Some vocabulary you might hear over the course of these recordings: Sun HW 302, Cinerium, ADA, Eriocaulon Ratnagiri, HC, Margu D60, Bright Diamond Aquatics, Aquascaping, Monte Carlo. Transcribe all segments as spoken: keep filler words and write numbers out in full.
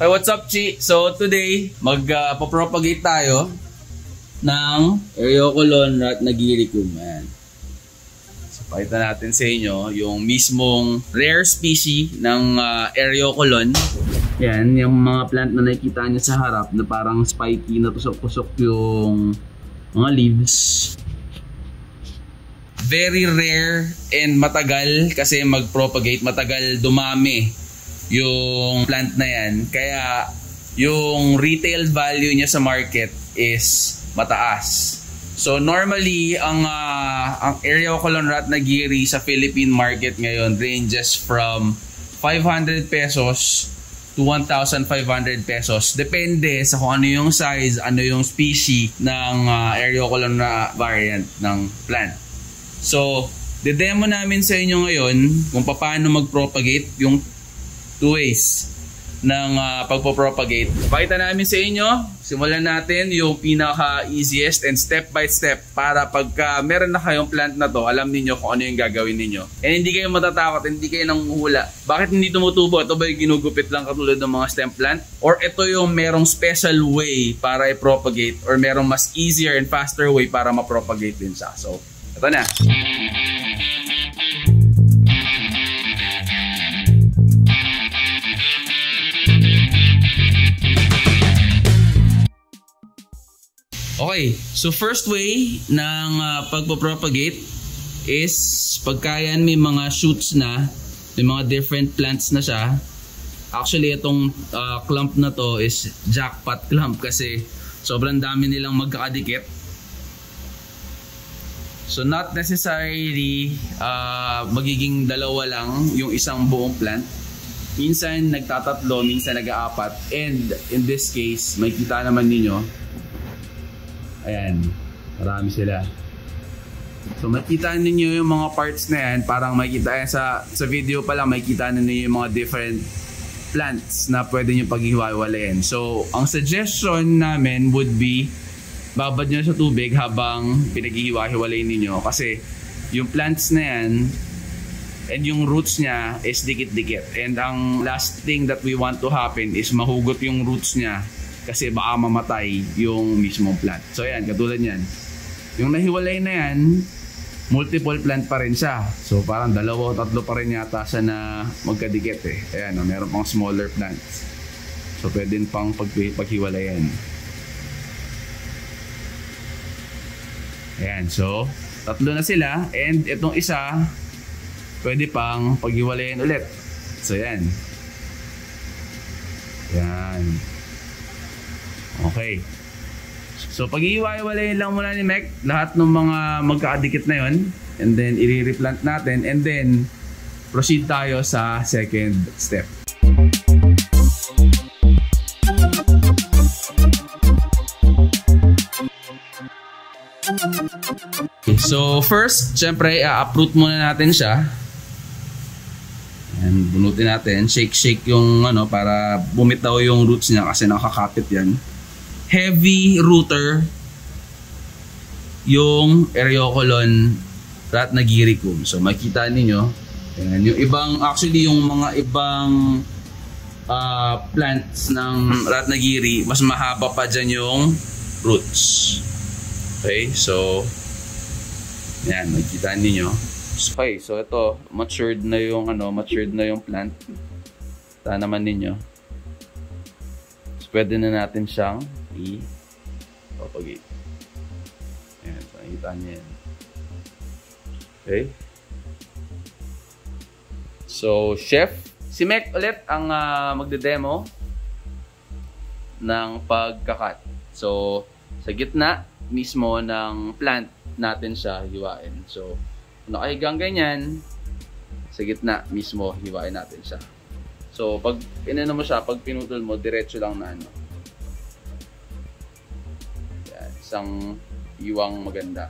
Hey, what's up, Chi? So today, magpapropagate uh, tayo ng Eriocaulon Ratnagiri ko, man. So pakita natin sa inyo yung mismong rare species ng uh, Eriocaulon. Yan, yung mga plant na nakikita nyo sa harap na parang spiky na tusok-tusok yung mga leaves. Very rare and matagal kasi mag-propagate, matagal dumami yung plant na yan. Kaya yung retail value niya sa market is mataas. So normally, ang, uh, ang Eriocaulon Ratnagiri sa Philippine market ngayon ranges from five hundred pesos to one thousand five hundred pesos. Depende sa kung ano yung size, ano yung species ng uh, Eriocaulon na variant ng plant. So, de-demo namin sa inyo ngayon kung paano mag-propagate yung two ways ng uh, pagpo-propagate. Pakita namin sa inyo, simulan natin yung pinaka-easiest and step by step para pagka meron na kayong plant na to, alam niyo kung ano yung gagawin niyo. And hindi kayo matatakot, hindi kayo nanguhula. Bakit hindi tumutubo? Ito ba yung ginugupit lang katulad ng mga stem plant? Or ito yung merong special way para i-propagate or merong mas easier and faster way para ma-propagate din siya. So, ito na. Okay, so first way ng uh, pagpo-propagate is pagkayan may mga shoots na, may mga different plants na siya. Actually, itong uh, clump na to is jackpot clump kasi sobrang dami nilang magkakadikit. So not necessarily uh, magiging dalawa lang yung isang buong plant. Minsan nagtatatlo, minsan nag-aapat. And in this case, makikita naman ninyo, ayan, marami sila. So makikita ninyo yung mga parts na yan. Parang makikita sa, sa video pa lang, makikita ninyo yung mga different plants na pwede nyo paghihiwa-hiwalayin. So ang suggestion namin would be babad nyo sa tubig habang pinaghihiwa-hiwalayin ninyo. Kasi yung plants na yan and yung roots niya is dikit-dikit. And ang last thing that we want to happen is mahugot yung roots niya kasi baka mamatay yung mismong plant. So ayan, katulad yan. Yung nahiwalay na yan, multiple plant pa rin siya. So parang dalawa o tatlo pa rin yata siya na magkadikit eh. Ayan, meron pang smaller plants. So pwede pang pag paghiwalayan. Ayan, so tatlo na sila. And itong isa, pwede pang paghiwalayan ulit. So ayan. Ayan. Okay. So pag-iiwa-iwalayin lang muna ni Mike lahat ng mga magkakadikit na yon, and then i-replant natin and then proceed tayo sa second step. So first, syempre i-uproot muna natin siya. And bunutin natin, shake-shake yung ano para bumitaw yung roots niya kasi nakakapit yan. Heavy rooter yung Eriocaulon Ratnagiri kum. So makita ninyo, ayan, yung ibang, actually yung mga ibang uh, plants ng Ratnagiri, mas mahaba pa dyan yung roots. Okay, so ayan, makita ninyo. Okay, so ito, matured na yung ano, matured na yung plant. Tanaman ninyo. So pwede na natin siyang i-propagate. Ayan, so nakikita niya yan. Okay. So, chef, si Mek ulit ang uh, magde-demo ng pagkakat. So, sa gitna mismo ng plant natin siya hiwain. So, nakahigang ganyan, sa gitna mismo hiwain natin siya. So, pag inano mo siya, pag pinutol mo, diretso lang na ano. Isang iwang maganda.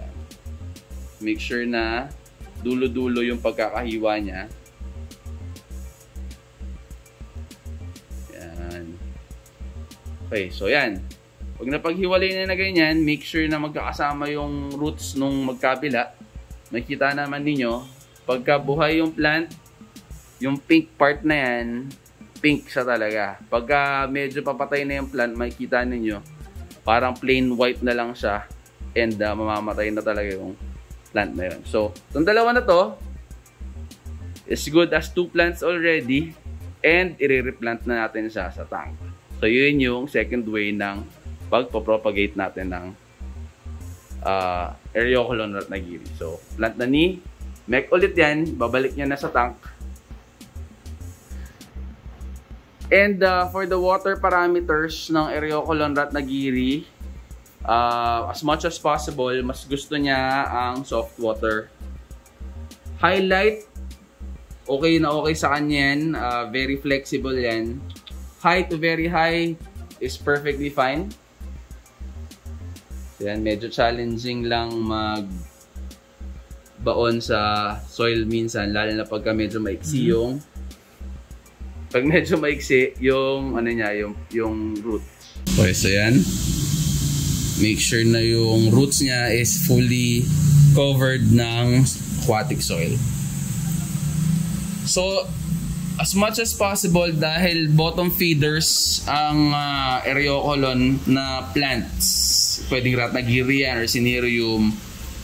Ayan. Make sure na dulo-dulo yung pagkakahiwa niya. Ayan. Okay, so yan. Pag napaghiwalay na na ganyan, make sure na magkakasama yung roots nung magkabila. Makita naman ninyo, pagka buhay yung plant, yung pink part na yan, pink siya talaga. Pagka medyo papatay na yung plant, makikita ninyo, parang plain white na lang siya. And uh, mamamatay na talaga yung plant na yun. So, itong dalawa na to, is good as two plants already. And, i-replant na natin siya sa tank. So, yun yung second way ng pagpapropagate natin ng uh, Eriocaulon Ratnagiri. So, plant na ni Mek ulit yan, babalik niya na sa tank. And uh, for the water parameters ng Eriocaulon Ratnagiri, uh, as much as possible, mas gusto niya ang soft water. Highlight, okay na okay sa kanya yan. Uh, very flexible yan. High to very high is perfectly fine. Yan, medyo challenging lang mag baon sa soil minsan, lalo na pagka medyo maiksi yung pag medyo maiksi yung ano niya, yung yung roots. Okay, so yan, make sure na yung roots niya is fully covered ng aquatic soil. So as much as possible, dahil bottom feeders ang uh, Eriocaulon na plants, pwedeng Ratnagiri yan or Cinerium.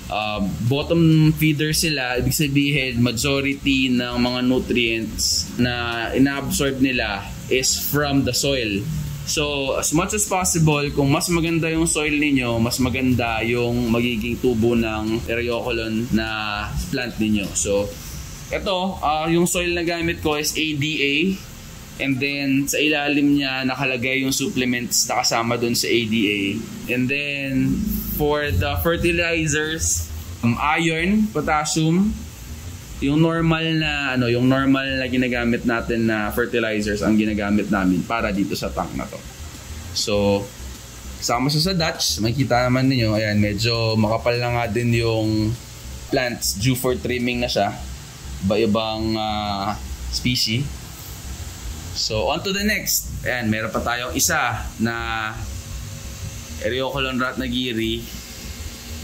Uh, bottom feeder sila, ibig sabihin majority ng mga nutrients na inaabsorb nila is from the soil. So as much as possible, kung mas maganda yung soil ninyo, mas maganda yung magiging tubo ng Eriocaulon na plant ninyo. So eto, uh, yung soil na gamit ko is A D A, and then sa ilalim niya nakalagay yung supplements na kasama dun sa A D A. And then for the fertilizers, um, iron, potassium, yung normal na ano, yung normal na ginagamit natin na fertilizers ang ginagamit namin para dito sa tank na to. So, kasama siya sa Dutch, makikita naman niyo, ayan, medyo makapal na nga din yung plants, due for trimming na siya. Iba-ibang uh, species. So, on to the next. Ayan, meron pa tayong isa na Eriocaulon Ratnagiri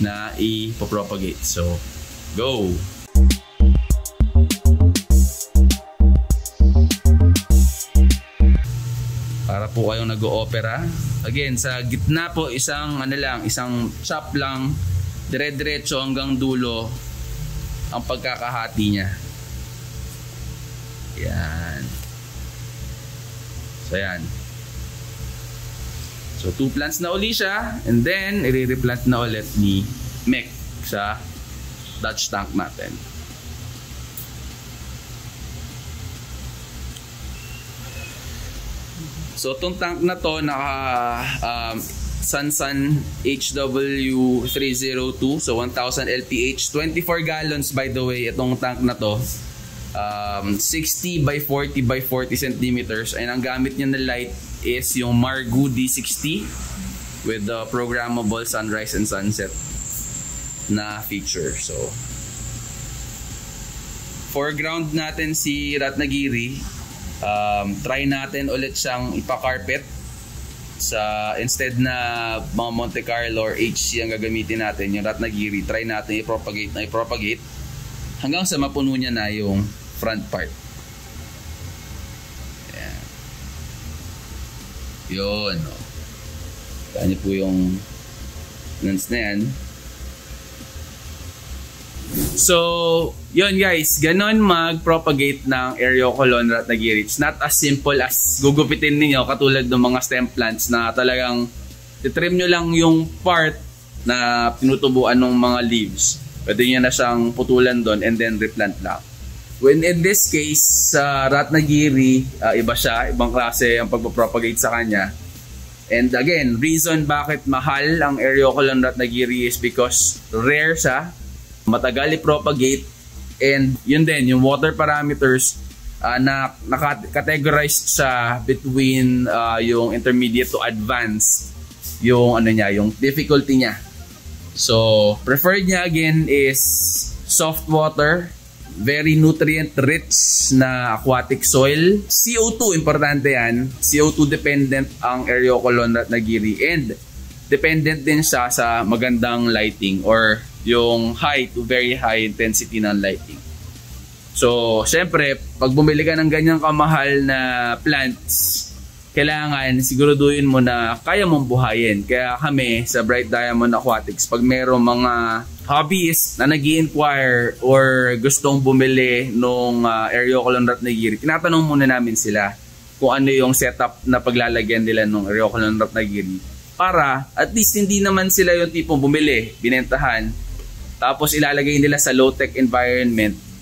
na i-propagate. So, go! Para po kayong nag-o-opera. Again, sa gitna po, isang ano lang, isang chop lang, dire-diretso hanggang dulo ang pagkakahati niya. Ayan. So, ayan. So, two plants na uli siya, and then i-replant na ulit ni Mek sa Dutch tank natin. So, itong tank na to, naka um, Sun Sun H W three oh two, so one thousand L P H, twenty-four gallons by the way, itong tank na to. Um, sixty by forty by forty centimeters, and ang gamit niya na light is yung Margu D sixty with the programmable sunrise and sunset na feature. So foreground natin si Ratnagiri. Um, try natin ulit siyang ipa-carpet sa instead na mga Monte Carlo or H C ang gagamitin natin. Yung Ratnagiri, try natin i-propagate na i-propagate hanggang sa mapuno niya na yung front part. Ayan. Yun. Kaya niyo po yung lens na yan. So, yun guys. Ganon mag-propagate ng Eriocaulon Ratnagiri. It's not as simple as gugupitin niyo katulad ng mga stem plants na talagang titrim nyo lang yung part na pinutubuan ng mga leaves. Pwede nyo na siyang putulan doon and then replant lang. When in this case, sa uh, Ratnagiri, uh, iba siya, ibang klase ang pagpapropagate sa kanya. And again, reason bakit mahal ang Eriocaulon Ratnagiri is because rare siya, matagal i-propagate, and yun din, yung water parameters uh, na nakategorized sa between uh, yung intermediate to advanced, yung ano niya, yung difficulty niya. So, preferred niya again is soft water, very nutrient rich na aquatic soil. C O two, importante yan. C O two dependent ang Eriocaulon Ratnagiri, and dependent din siya sa magandang lighting or yung high to very high intensity ng lighting. So, syempre, pag bumili ka ng ganyang kamahal na plants, kailangan siguraduhin mo na kaya mong buhayin. Kaya kami sa Bright Diamond Aquatics, pag mayroong mga hobbyist na nag-i-inquire or gustong bumili nung uh, Eriocaulon Ratnagiri, tinatanong muna namin sila kung ano yung setup na paglalagyan nila nung Eriocaulon Ratnagiri. Para at least hindi naman sila yung tipong bumili, binentahan, tapos ilalagay nila sa low-tech environment.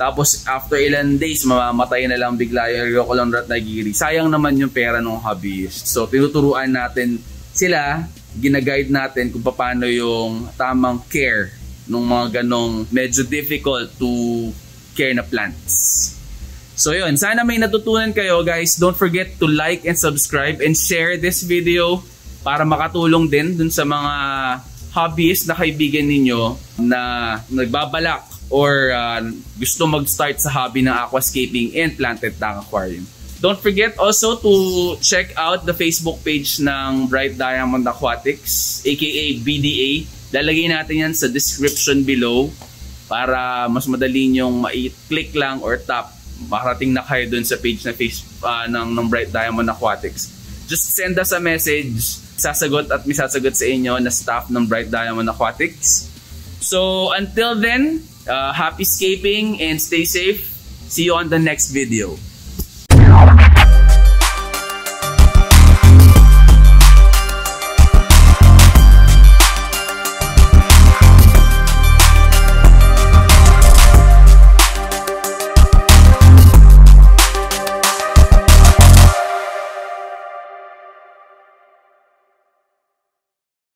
Tapos after ilan days, mamamatay na lang bigla yung Eriocaulon Ratnagiri. Sayang naman yung pera ng hobbyist. So tinuturuan natin sila, ginaguide natin kung paano yung tamang care ng mga ganong medyo difficult to care na plants. So yun, sana may natutunan kayo guys. Don't forget to like and subscribe and share this video. Para makatulong din dun sa mga hobbyist na kaibigan ninyo na nagbabalak or uh, gusto mag-start sa hobby ng aquascaping and planted tank aquarium. Don't forget also to check out the Facebook page ng Bright Diamond Aquatics, aka B D A. Lalagay natin yan sa description below para mas madali nyong ma-click lang or tap. Makarating na kayo dun sa page na face, uh, ng, ng Bright Diamond Aquatics. Just send us a message. Sasagot at may sasagot sa inyo na staff ng Bright Diamond Aquatics. So until then, uh, happy scaping and stay safe. See you on the next video.